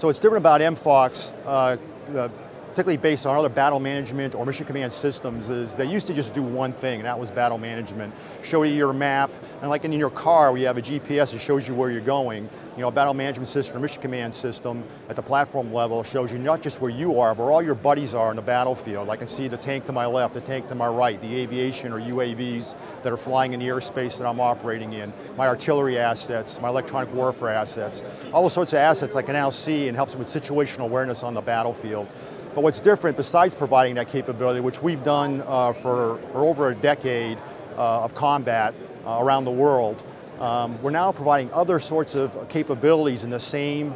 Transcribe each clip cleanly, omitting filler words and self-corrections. So what's different about MFoCS, particularly based on other battle management or mission command systems, is they used to just do one thing, and that was battle management. Show you your map, and like in your car, we have a GPS that shows you where you're going. You know, a battle management system or mission command system at the platform level shows you not just where you are, but where all your buddies are on the battlefield. I can see the tank to my left, the tank to my right, the aviation or UAVs that are flying in the airspace that I'm operating in, my artillery assets, my electronic warfare assets, all sorts of assets I can now see, and helps with situational awareness on the battlefield. But what's different, besides providing that capability, which we've done for over a decade of combat around the world, we're now providing other sorts of capabilities in the same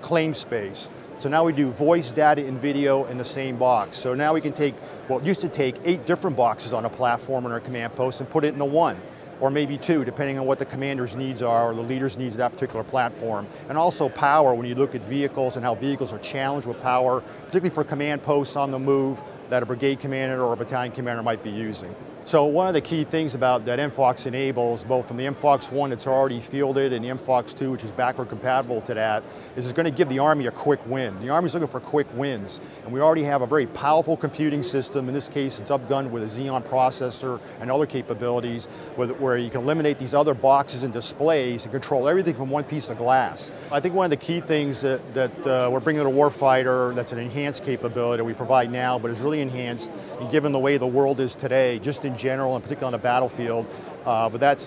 claim space. So now we do voice, data, and video in the same box. So now we can take what used to take 8 different boxes on a platform or a command post and put it into one, or maybe two, depending on what the commander's needs are or the leader's needs of that particular platform. And also power, when you look at vehicles and how vehicles are challenged with power, particularly for command posts on the move that a brigade commander or a battalion commander might be using. So one of the key things about that MFoCS enables, both from the MFoCS I that's already fielded and the MFoCS II, which is backward compatible to that, is it's going to give the Army a quick win. The Army's looking for quick wins, and we already have a very powerful computing system. In this case, it's upgunned with a Xeon processor and other capabilities where you can eliminate these other boxes and displays and control everything from one piece of glass. I think one of the key things that we're bringing to the warfighter that's an enhanced capability that we provide now, but is really enhanced, and given the way the world is today, just in general, and particularly on the battlefield, but that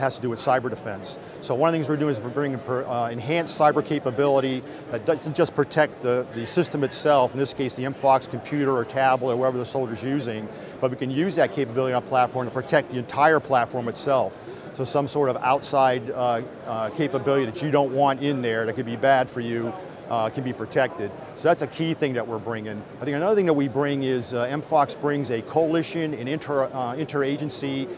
has to do with cyber defense. So one of the things we're doing is we're bringing enhanced cyber capability that doesn't just protect the system itself, in this case the MFoCS computer or tablet or whatever the soldier's using, but we can use that capability on a platform to protect the entire platform itself. So some sort of outside capability that you don't want in there that could be bad for you can be protected. So that's a key thing that we're bringing. I think another thing that we bring is MFoCS brings a coalition and interagency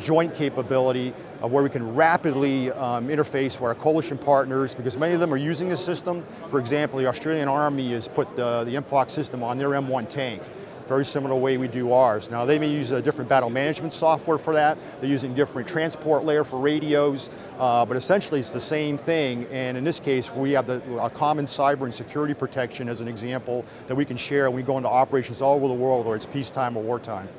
joint capability of where we can rapidly interface with our coalition partners, because many of them are using this system. For example, the Australian Army has put the MFoCS system on their M1 tank, very similar way we do ours. Now they may use a different battle management software for that, they're using different transport layer for radios, but essentially it's the same thing, and in this case we have a common cyber and security protection as an example that we can share when we go into operations all over the world, whether it's peacetime or wartime.